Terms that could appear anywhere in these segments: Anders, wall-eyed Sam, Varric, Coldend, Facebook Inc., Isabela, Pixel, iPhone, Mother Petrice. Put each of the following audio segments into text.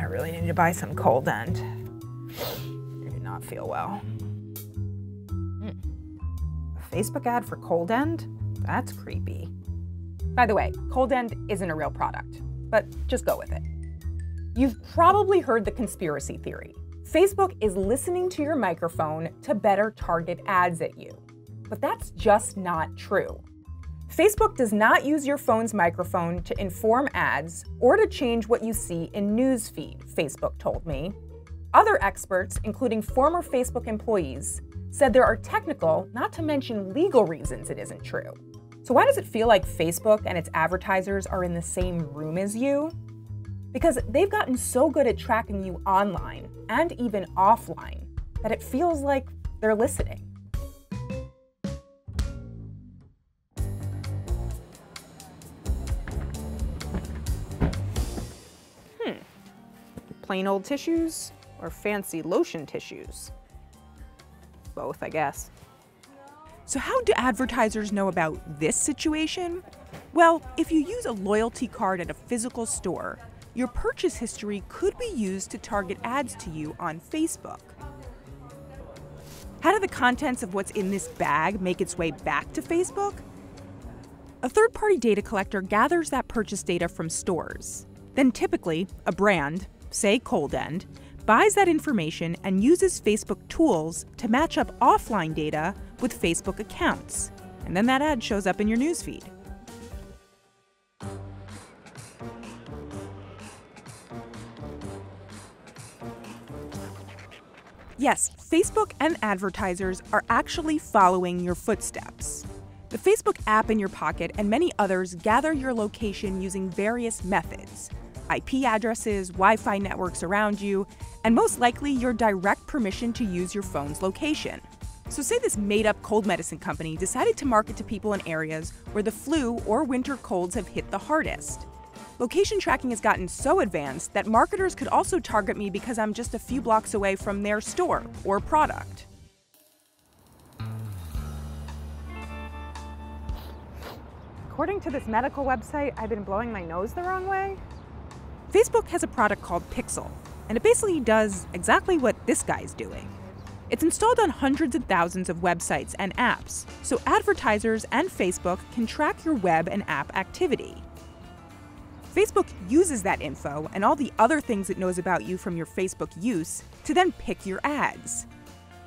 I really need to buy some Coldend. I do not feel well. A Facebook ad for Coldend? That's creepy. By the way, Coldend isn't a real product, but just go with it. You've probably heard the conspiracy theory. Facebook is listening to your microphone to better target ads at you. But that's just not true. Facebook does not use your phone's microphone to inform ads or to change what you see in newsfeed, Facebook told me. Other experts, including former Facebook employees, said there are technical, not to mention legal reasons it isn't true. So why does it feel like Facebook and its advertisers are in the same room as you? Because they've gotten so good at tracking you online and even offline that it feels like they're listening. Plain old tissues or fancy lotion tissues? Both, I guess. So how do advertisers know about this situation? Well, if you use a loyalty card at a physical store, your purchase history could be used to target ads to you on Facebook. How do the contents of what's in this bag make its way back to Facebook? A third-party data collector gathers that purchase data from stores. Then typically, a brand, say Coldend, buys that information and uses Facebook tools to match up offline data with Facebook accounts. And then that ad shows up in your newsfeed. Yes, Facebook and advertisers are actually following your footsteps. The Facebook app in your pocket and many others gather your location using various methods. IP addresses, Wi-Fi networks around you, and most likely your direct permission to use your phone's location. So say this made-up cold medicine company decided to market to people in areas where the flu or winter colds have hit the hardest. Location tracking has gotten so advanced that marketers could also target me because I'm just a few blocks away from their store or product. According to this medical website, I've been blowing my nose the wrong way. Facebook has a product called Pixel, and it basically does exactly what this guy's doing. It's installed on hundreds of thousands of websites and apps, so advertisers and Facebook can track your web and app activity. Facebook uses that info and all the other things it knows about you from your Facebook use to then pick your ads.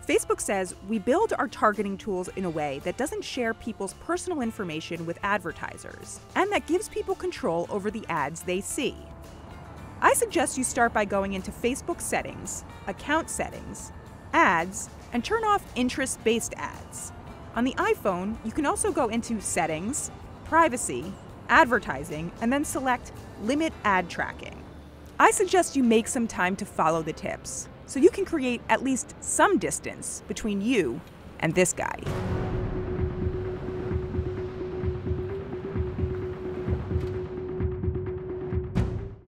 Facebook says we build our targeting tools in a way that doesn't share people's personal information with advertisers, and that gives people control over the ads they see. I suggest you start by going into Facebook settings, account settings, ads, and turn off interest-based ads. On the iPhone, you can also go into settings, privacy, advertising, and then select limit ad tracking. I suggest you make some time to follow the tips so you can create at least some distance between you and this guy.